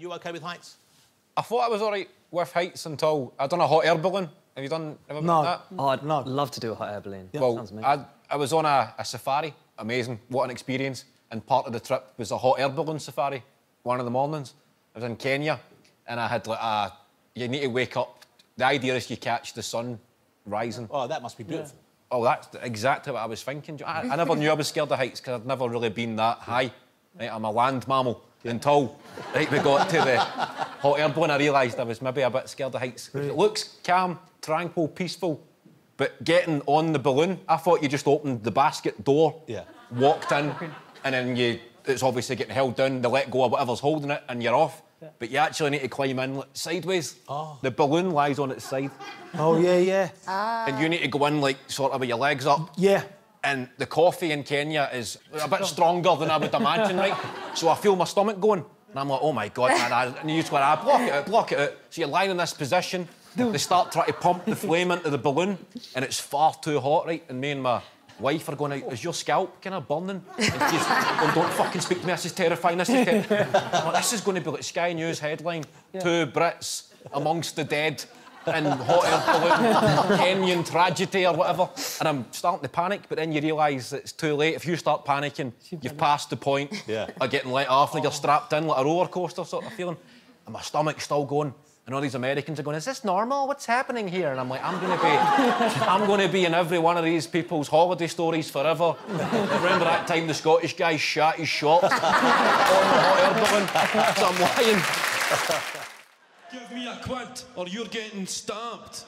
you okay with heights? I thought I was all right with heights until I'd done a hot air balloon. Have you done ever done that? Oh, I'd love to do a hot air balloon. Yeah. Well, I was on a safari. Amazing. What an experience. And part of the trip was a hot air balloon safari. One of the mornings. I was in Kenya and I had like a... You need to wake up. The idea is you catch the sun rising. Oh, that must be beautiful. Yeah. Oh, that's exactly what I was thinking. I never knew I was scared of heights because I'd never really been that high. Right, I'm a land mammal until we got to the hot air balloon. I realised I was maybe a bit scared of heights. Right. It looks calm, tranquil, peaceful, but getting on the balloon, I thought you just opened the basket door, walked in, and then it's obviously getting held down. They let go of whatever's holding it, and you're off. Yeah. But you actually need to climb in sideways. Oh. The balloon lies on its side. Oh, yeah, yeah. Ah. And you need to go in, like, sort of with your legs up. Yeah. And the coffee in Kenya is a bit stronger than I would imagine, right? So I feel my stomach going. And I'm like, oh, my God, man. And you just go, block it out. So you're lying in this position. They start trying to pump the flame into the balloon. And it's far too hot, right? And me and my wife are going, is your scalp kind of burning? And she's going, don't fucking speak to me, this is terrifying, this is terrifying. Well, this is going to be like Sky News headline, 2 Brits amongst the dead in hot air balloon, Kenyan tragedy or whatever. And I'm starting to panic, but then you realise it's too late. If you start panicking, you've passed the point of getting let off, and you're strapped in like a roller coaster sort of feeling. And my stomach's still going. And all these Americans are going, is this normal? What's happening here? And I'm like, I'm going to be in every one of these people's holiday stories forever. Remember that time the Scottish guy shot his shot on the hot air balloon? So I'm lying. Give me a quid or you're getting stabbed.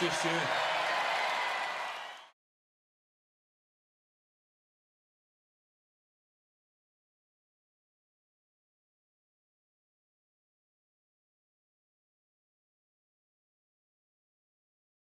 Just you.